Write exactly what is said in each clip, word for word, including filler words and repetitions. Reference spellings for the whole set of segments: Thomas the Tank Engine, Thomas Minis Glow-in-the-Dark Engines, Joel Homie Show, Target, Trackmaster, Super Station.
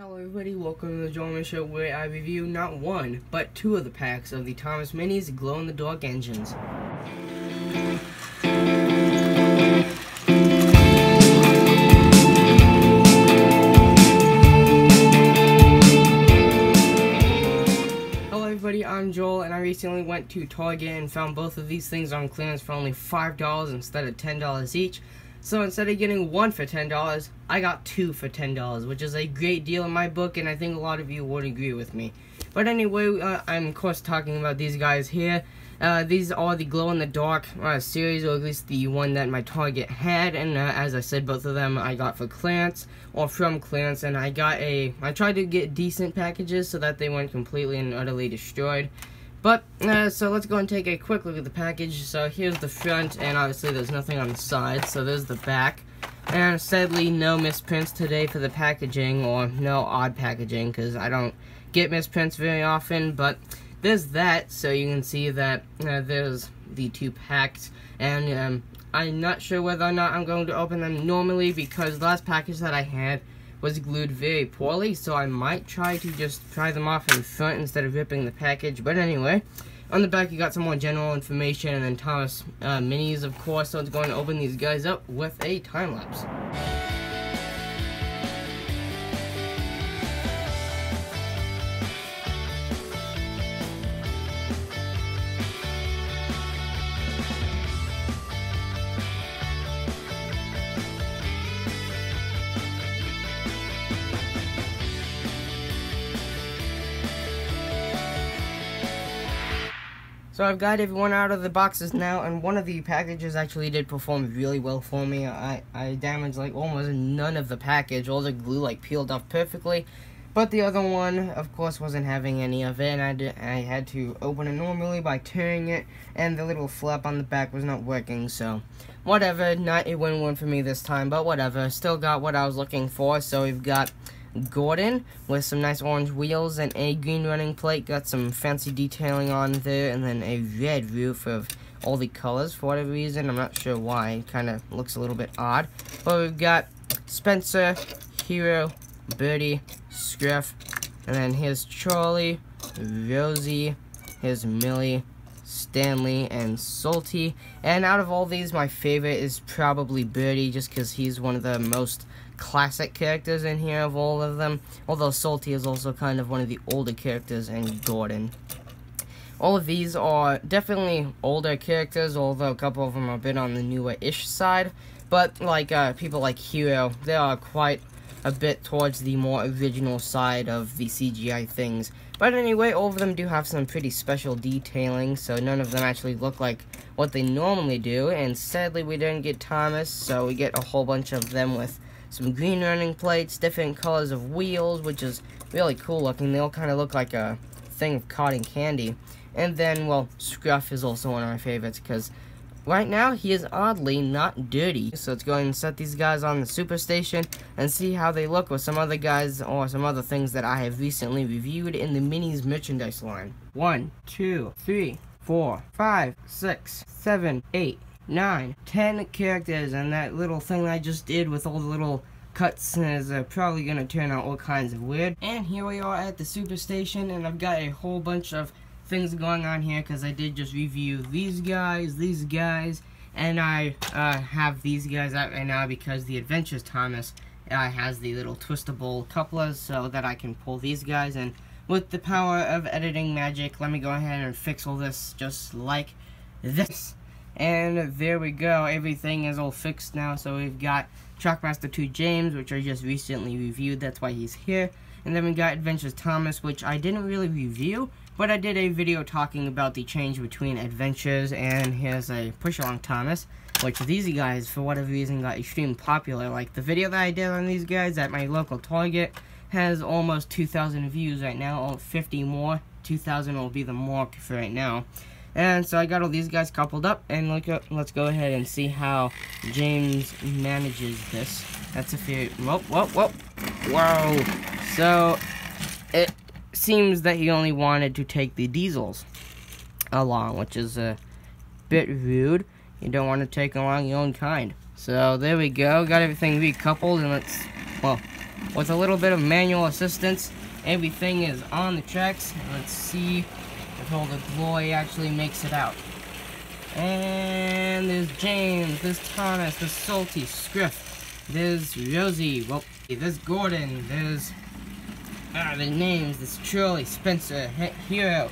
Hello everybody, welcome to the Joel Homie Show, where I review not one, but two of the packs of the Thomas Minis Glow-in-the-Dark Engines. Hello everybody, I'm Joel, and I recently went to Target and found both of these things on clearance for only five dollars instead of ten dollars each. So instead of getting one for ten dollars, I got two for ten dollars, which is a great deal in my book, and I think a lot of you would agree with me. But anyway, uh, I'm of course talking about these guys here. Uh, these are the glow-in-the-dark uh, series, or at least the one that my Target had, and uh, as I said, both of them I got for clearance, or from clearance, and I got a... I tried to get decent packages so that they weren't completely and utterly destroyed. But, uh, so let's go and take a quick look at the package. So here's the front, and obviously there's nothing on the side, so there's the back. And sadly, no misprints today for the packaging, or no odd packaging, because I don't get misprints very often, but there's that, so you can see that uh, there's the two packs, and um, I'm not sure whether or not I'm going to open them normally, because the last package that I had was glued very poorly, so I might try to just try them off in front instead of ripping the package. But anyway, on the back you got some more general information, and then Thomas uh, Minis, of course, so it's going to open these guys up with a time-lapse. So I've got everyone out of the boxes now, and one of the packages actually did perform really well for me. I, I damaged like almost none of the package. All the glue like peeled off perfectly. But the other one, of course, wasn't having any of it, and I, did, I had to open it normally by tearing it, and the little flap on the back was not working, so whatever. Not a win-win for me this time, but whatever. Still got what I was looking for, so we've got Gordon with some nice orange wheels and a green running plate, got some fancy detailing on there, and then a red roof of all the colors for whatever reason. I'm not sure why, it kind of looks a little bit odd. But we've got Spencer, Hero, Birdie, Scruff, and then here's Charlie, Rosie, here's Millie, Stanley, and Salty. And out of all these, my favorite is probably Birdie, just because he's one of the most classic characters in here of all of them, although Salty is also kind of one of the older characters, and Gordon. All of these are definitely older characters, although a couple of them are a bit on the newer-ish side, but like uh, people like Hero, they are quite a bit towards the more original side of the C G I things. But anyway, all of them do have some pretty special detailing, so none of them actually look like what they normally do, and sadly we didn't get Thomas, so we get a whole bunch of them with some green running plates, different colors of wheels, which is really cool looking. They all kind of look like a thing of cotton candy. And then, well, Scruff is also one of my favorites, because right now he is oddly not dirty. So let's go ahead and set these guys on the Super Station and see how they look with some other guys or some other things that I have recently reviewed in the Minis merchandise line. One, two, three, four, five, six, seven, eight, nine, ten characters, and that little thing I just did with all the little cuts is uh, probably going to turn out all kinds of weird. And here we are at the Super Station, and I've got a whole bunch of things going on here, because I did just review these guys, these guys, and I uh, have these guys out right now because the Adventures Thomas uh, has the little twistable couplers so that I can pull these guys. And with the power of editing magic, let me go ahead and fix all this just like this. And there we go, everything is all fixed now. So we've got Trackmaster two James, which I just recently reviewed, that's why he's here. And then we got Adventures Thomas, which I didn't really review, but I did a video talking about the change between Adventures, and here's a Push-Along Thomas, which these guys, for whatever reason, got extremely popular. Like, the video that I did on these guys at my local Target has almost two thousand views right now, or fifty more. two thousand will be the mark for right now. And so I got all these guys coupled up, and look up, let's go ahead and see how James manages this. That's a few. Whoop, whoop, whoop. Whoa. So it seems that he only wanted to take the diesels along, which is a bit rude. You don't want to take along your own kind. So there we go. Got everything recoupled, and let's, well, With a little bit of manual assistance, everything is on the tracks. Let's see if all the glory actually makes it out. And there's James, there's Thomas, there's Salty, Scriff, there's Rosie, well, there's Gordon, there's, ah, the names, there's Shirley, Spencer, Hero,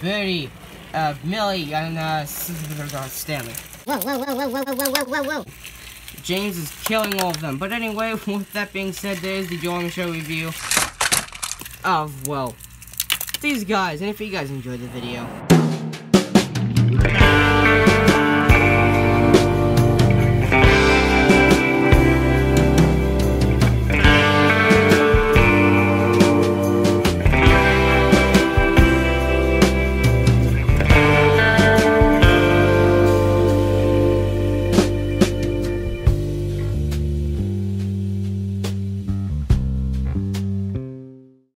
Birdie, uh, Millie, and, uh, Stanley. Whoa, whoa, whoa, whoa, whoa, whoa, whoa, whoa, whoa. James is killing all of them. But anyway, with that being said, there's the Joel Homie Show review of, well, these guys. And if you guys enjoyed the video...